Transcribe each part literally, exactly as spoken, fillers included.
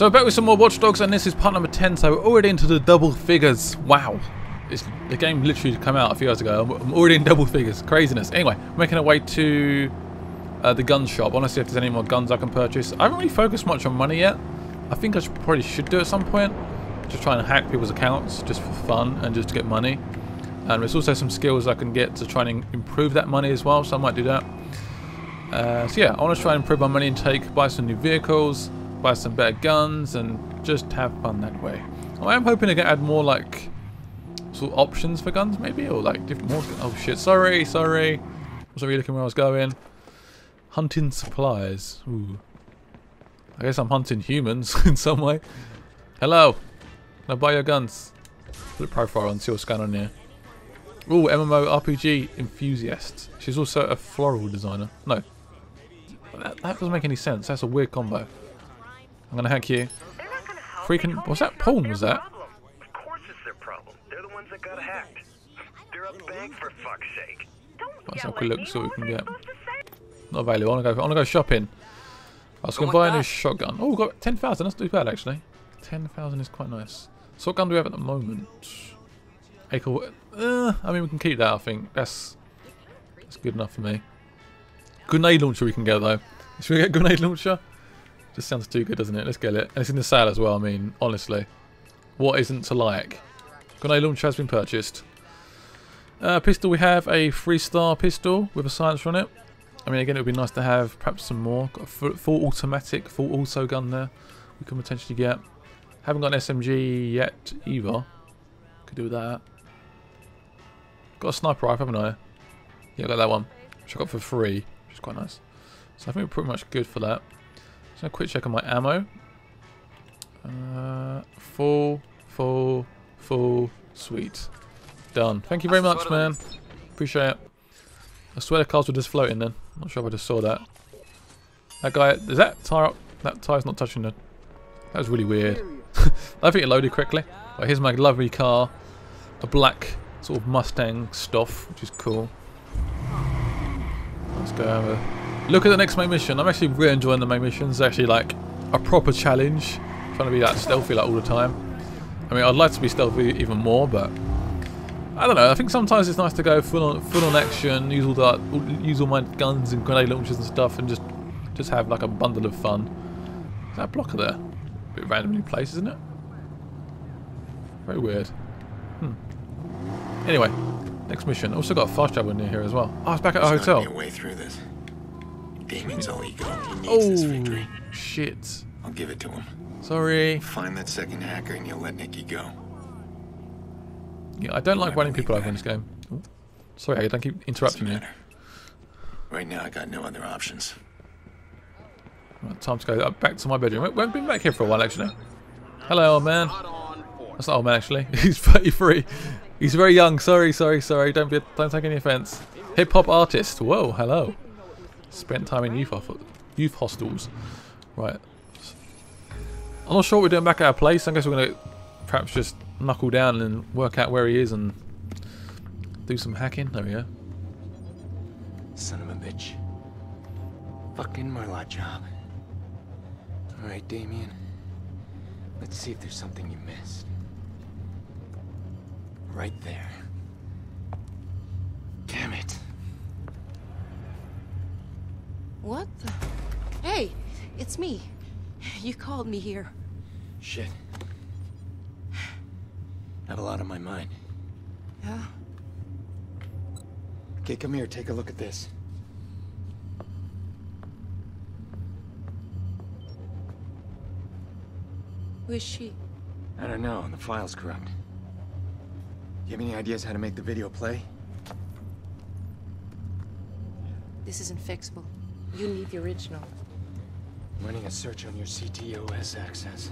So back with some more Watch Dogs, and this is part number ten, so we're already into the double figures. Wow. It's, the game literally came out a few hours ago. I'm already in double figures. Craziness. Anyway, making our way to uh, the gun shop. I want to see if there's any more guns I can purchase. I haven't really focused much on money yet. I think I should, probably should do at some point. Just try and hack people's accounts just for fun and just to get money. And there's also some skills I can get to try and improve that money as well, so I might do that. Uh, so yeah, I want to try and improve my money intake, buy some new vehicles, buy some better guns, and just have fun that way. I am hoping to add more like sort of options for guns, maybe, or like different more. Oh shit! Sorry, sorry. Wasn't really looking where I was going. Hunting supplies. Ooh. I guess I'm hunting humans in some way. Hello. Can I buy your guns? Put a profile on, see what's going on here. Ooh, M M O R P G enthusiast. She's also a floral designer. No, that, that doesn't make any sense. That's a weird combo. I'm gonna hack you. Freaking, what's that porn was that? Of course it's their problem. They're the ones that got hacked. They're a bank for fuck's sake. Let's have a quick look, see what we can get. Not available. I wanna go, I wanna go shopping. I was gonna buy a new shotgun. Oh, we got ten thousand. That's not too bad, actually. ten thousand is quite nice. So what gun do we have at the moment? Acre, uh, I mean, we can keep that, I think. That's, that's good enough for me. Grenade launcher we can get, though. Should we get a grenade launcher? Just sounds too good, doesn't it? Let's get it. And it's in the sale as well, I mean, honestly. What isn't to like? Grenade launcher has been purchased. Uh, pistol, we have a three-star pistol with a silencer on it. I mean, again, it would be nice to have perhaps some more. Got a full automatic, full auto gun there we can potentially get. Haven't got an S M G yet either. Could do that. Got a sniper rifle, haven't I? Yeah, I got that one. Which I got for free, which is quite nice. So I think we're pretty much good for that. So quick check on my ammo. Uh, full, full, full, sweet. Done. Thank you very much, man. Appreciate it. I swear the cars were just floating then. I'm not sure if I just saw that. That guy, is that tire up? That tire's not touching the... That was really weird. I think it loaded quickly. Right, here's my lovely car. A black sort of Mustang stuff, which is cool. Let's go have a... Look at the next main mission. I'm actually really enjoying the main missions. It's actually like a proper challenge. I'm trying to be that like, stealthy like all the time. I mean, I'd like to be stealthy even more, but I don't know. I think sometimes it's nice to go full on, full on action, use all that, use all my guns and grenade launchers and stuff, and just just have like a bundle of fun. Is that a blocker there? A bit randomly placed, isn't it? Very weird. Hmm. Anyway, next mission. Also got a fast travel near here as well. Oh, it's back at our hotel. There's gotta be a way through this. Damien's all ego. He needs oh, this victory. Shit. I'll give it to him. Sorry. Find that second hacker and you'll let Nikki go. Yeah, I don't you like running people over in this game. Ooh. Sorry, I don't keep interrupting you. Right now, I got no other options. Right, time to go back to my bedroom. We've been back here for a while, actually. Hello, old man. That's not old man, actually. He's thirty-three. He's very young. Sorry, sorry, sorry. Don't be. Don't take any offense. Hip hop artist. Whoa, hello. Spent time in youth youth hostels. Right. I'm not sure what we're doing back at our place. I guess we're going to perhaps just knuckle down and work out where he is and do some hacking. There we go. Son of a bitch. Fucking Marlot job. Alright, Damien. Let's see if there's something you missed. Right there. Damn it. What the? Hey, it's me. You called me here. Shit. I have a lot on my mind. Yeah? Okay, come here, take a look at this. Who is she? I don't know, and the file's corrupt. You have any ideas how to make the video play? This isn't fixable. You need the original. I'm running a search on your C T O S access.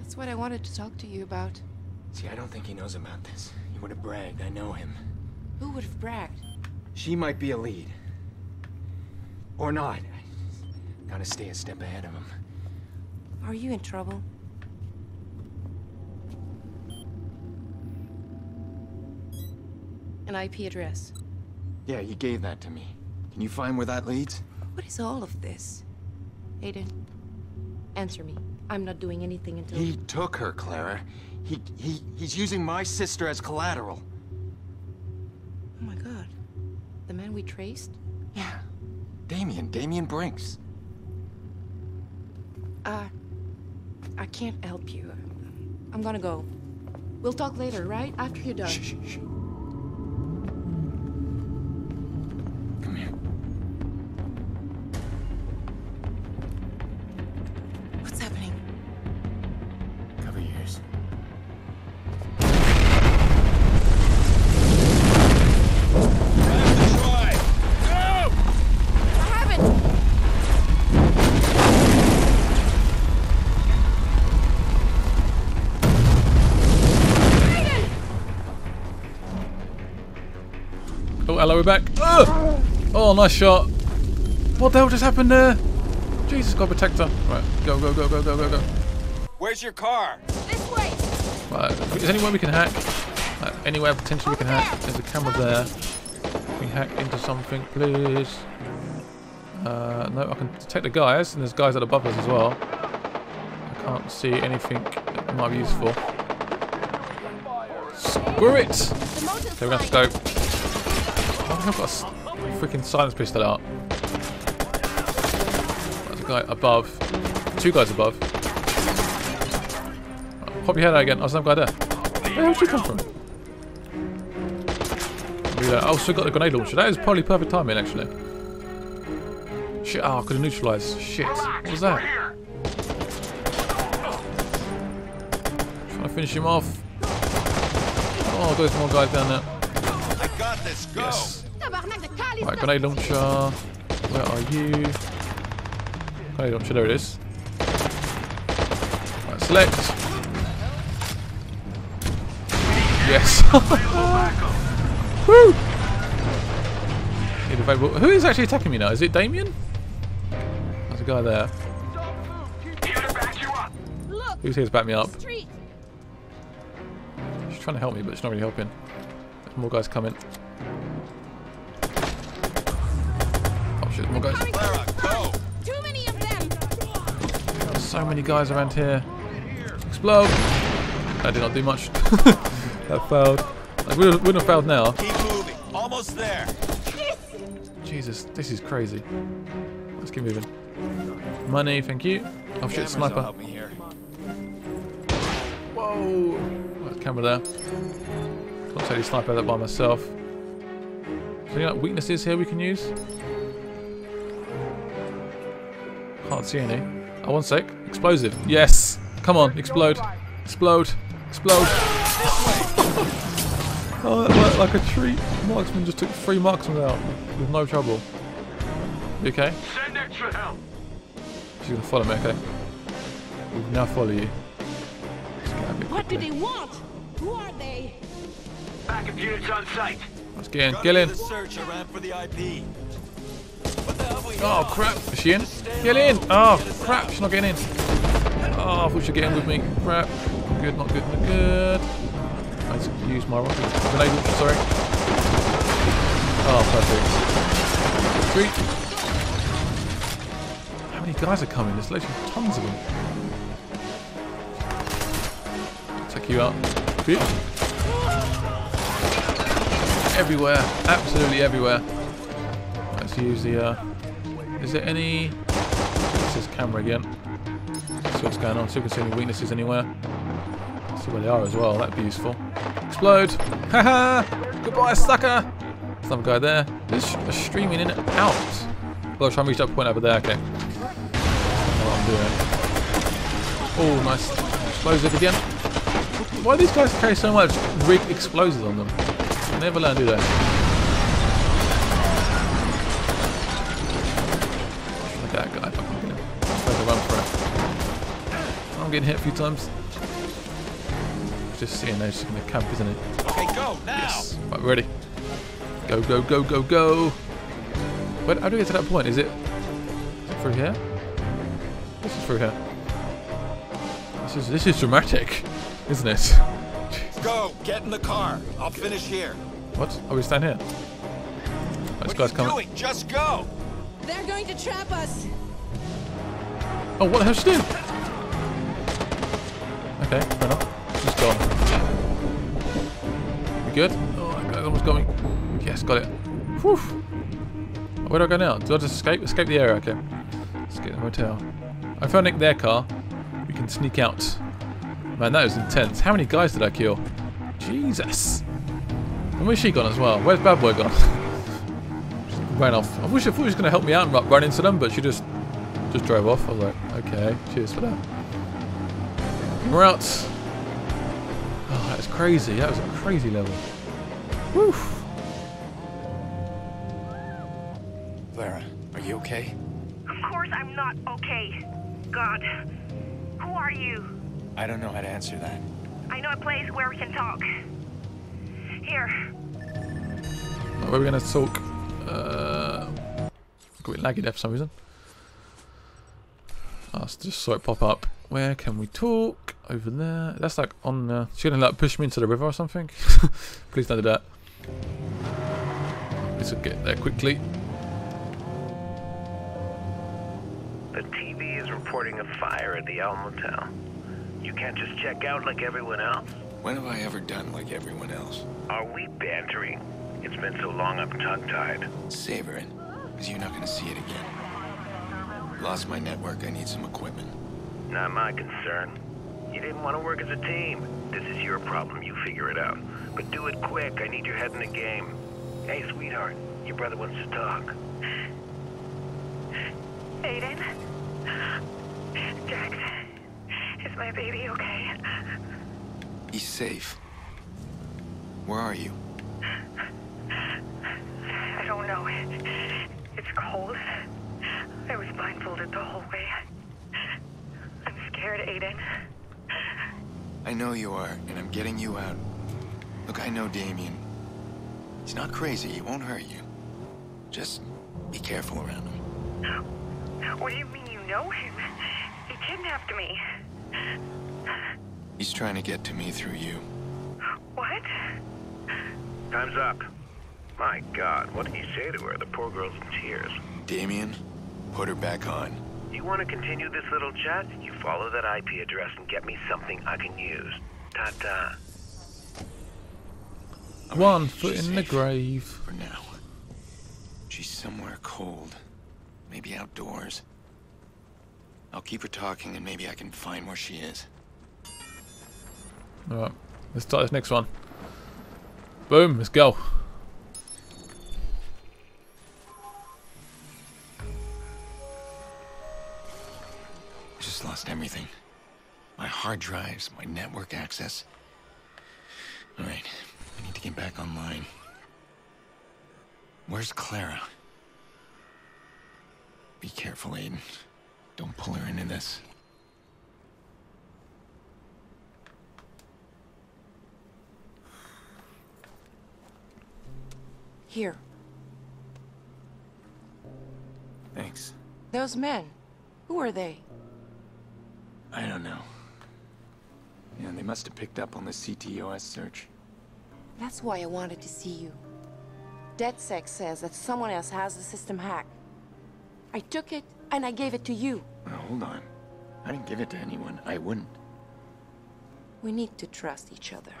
That's what I wanted to talk to you about. See, I don't think he knows about this. He would have bragged. I know him. Who would have bragged? She might be a lead. Or not. I gotta stay a step ahead of him. Are you in trouble? An I P address. Yeah, he gave that to me. Can you find where that leads? What is all of this? Aiden, answer me. I'm not doing anything until... He took her, Clara. He, he, he's using my sister as collateral. Oh my God. The man we traced? Yeah. Damien, Damien Brinks. Uh, I can't help you. I'm gonna go. We'll talk later, right? After you're done. Shh, shh, shh. Come here. What's happening? Cover your ears. Hello, we're back. Oh! Oh, nice shot. What the hell just happened there? Jesus, God, protect her. Right, go, go, go, go, go, go, go. Where's your car? This way. Right, is there anywhere we can hack? Right, anywhere potentially Over we can there. hack. There's a camera there. Can we hack into something, please? Uh, no, I can detect the guys, and there's guys that are above us as well. I can't see anything that might be useful. Screw it! Okay, we're gonna have to go. I've got a freaking silence pistol out. There's a guy above. Two guys above. Oh, pop your head out again. Oh, there's another guy there. Where did you come from? I also got the grenade launcher. That is probably perfect timing, actually. Shit, oh, I could have neutralised. Shit. What was that? Trying to finish him off. Oh, there's more guys down there. I got this. Go. Yes. Right, grenade launcher. Where are you? Grenade launcher, there it is. Right, select. Yes. Woo! Who is actually attacking me now? Is it Damien? There's a guy there. Who's here to back me up? She's trying to help me, but she's not really helping. There's more guys coming. More guys. Clara, go. Too many of them. There's so many guys around here. Explode! That did not do much. That failed. Like, we wouldn't have failed now. Keep moving. Almost there. Jesus, this is crazy. Let's keep moving. Money, thank you. Oh shit, sniper. Whoa! That camera there. I'll totally sniper that by myself. Is there any like, weaknesses here we can use? Can't see any. Oh, one sec. Explosive. Yes. Come on. Explode. Explode. Explode. Oh, that worked like a treat. Marksman just took three marksmen out with no trouble. You okay? Send extra help. She's going to follow me, okay? We'll now follow you. What do they want? Who are they? Backup units on site. Let's get in. Get in. Oh crap, is she in? Get in! Oh crap, she's not getting in. Oh, I thought she'd get in with me. Crap. Not good, not good, not good. Let's use my rocket. Grenade launcher, sorry. Oh, perfect. Sweet. How many guys are coming? There's literally tons of them. Take you out. Everywhere. Absolutely everywhere. Let's use the... Uh, Is there any... This is camera again. Let's see what's going on. See if we can see any weaknesses anywhere. Let's see where they are as well. That'd be useful. Explode! Haha! Goodbye, sucker! Some guy there. This is streaming in and out. Well, I'll try and reach that point over there. Okay. I don't know what I'm doing. Oh, nice. Explosive again. Why do these guys carry so much rigged explosives on them? They never learn, do they? I'm getting hit a few times. Just seeing those in the camp, isn't it? Okay, go now. Yes. Right, we're ready. Go, go, go, go, go. Wait, how do we get to that point? Is it, is it through here? This is through here. This is this is dramatic, isn't it? Go, get in the car. I'll finish here. What? Oh, we stand here. Right, this guy's coming. What are you doing? Just go. They're going to trap us. Oh, what the hell did she do? Okay, fair enough. Just gone. We good? Oh, that guy's almost got me. Yes, got it. Whew. Where do I go now? Do I just escape? Escape the area, okay. Escape the motel. I found Nick their car. We can sneak out. Man, that was intense. How many guys did I kill? Jesus. And where's she gone as well? Where's Bad Boy gone? Just ran off. I wish I thought she was going to help me out and run into them, but she just just drove off. I was like, okay, cheers for that. We're out. Oh, that was crazy. That was a crazy level. Woo. Clara, are you okay? Of course I'm not okay. God, who are you? I don't know how to answer that. I know a place where we can talk. Here. Where are we going to talk? Uh, got a bit laggy there for some reason. I just saw it pop up. Where can we talk? Over there. That's like on the... She's going to like push me into the river or something? Please don't do that. This will get there quickly. The T V is reporting a fire at the Elm Motel. You can't just check out like everyone else. When have I ever done like everyone else? Are we bantering? It's been so long I'm tongue-tied. Savor it, because you're not going to see it again. Lost my network, I need some equipment. Not my concern. You didn't want to work as a team. This is your problem, you figure it out. But do it quick, I need your head in the game. Hey, sweetheart, your brother wants to talk. Aiden? Jax, is my baby okay? He's safe. Where are you? I don't know. It's cold. I was blindfolded the whole way. I'm scared, Aiden. I know you are, and I'm getting you out. Look, I know Damien. He's not crazy. He won't hurt you. Just be careful around him. What do you mean you know him? He kidnapped me. He's trying to get to me through you. What? Time's up. My God, what did he say to her? The poor girl's in tears. Damien, put her back on. Do you want to continue this little chat? You follow that I P address and get me something I can use. Ta-ta. One right, foot in the grave. For now. She's somewhere cold. Maybe outdoors. I'll keep her talking and maybe I can find where she is. Alright, let's start this next one. Boom, let's go. I just lost everything. My hard drives, my network access. Alright, I need to get back online. Where's Clara? Be careful, Aiden. Don't pull her into this. Here. Thanks. Those men, who are they? I don't know. Yeah, they must have picked up on the C T O S search. That's why I wanted to see you. DedSec says that someone else has the system hacked. I took it, and I gave it to you. Well, hold on. I didn't give it to anyone. I wouldn't. We need to trust each other.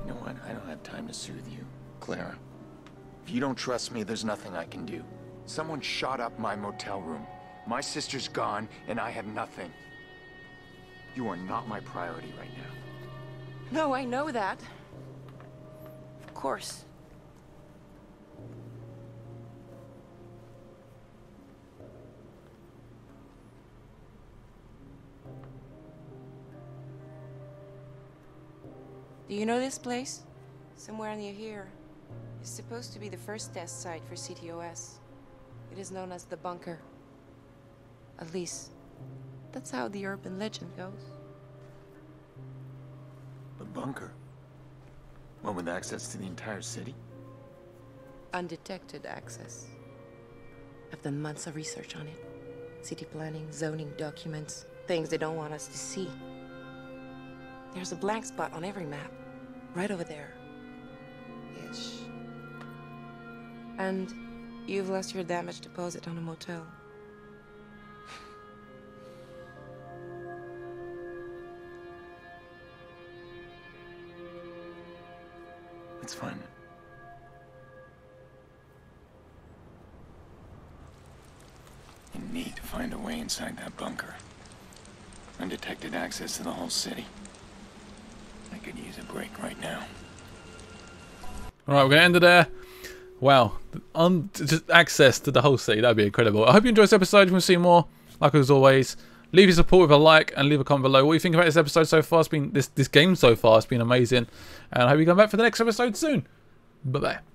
You know what? I don't have time to soothe you, Clara. If you don't trust me, there's nothing I can do. Someone shot up my motel room. My sister's gone, and I have nothing. You are not my priority right now. No, I know that. Of course. Do you know this place? Somewhere near here. It's supposed to be the first test site for C T O S. It is known as the Bunker. At least, that's how the urban legend goes. The Bunker? One with access to the entire city? Undetected access. I've done months of research on it. City planning, zoning documents, things they don't want us to see. There's a blank spot on every map. Right over there. Ish. And you've lost your damaged deposit on a motel. Let's find it. You need to find a way inside that bunker. Undetected access to the whole city. I could use a break right now. Alright, we're going to end it there. Wow. Un just access to the whole city. That would be incredible. I hope you enjoyed this episode. If you want to see more, like as always, leave your support with a like and leave a comment below. What do you think about this episode so far? It's been, this, this game so far has been amazing. And I hope you come back for the next episode soon. Bye-bye.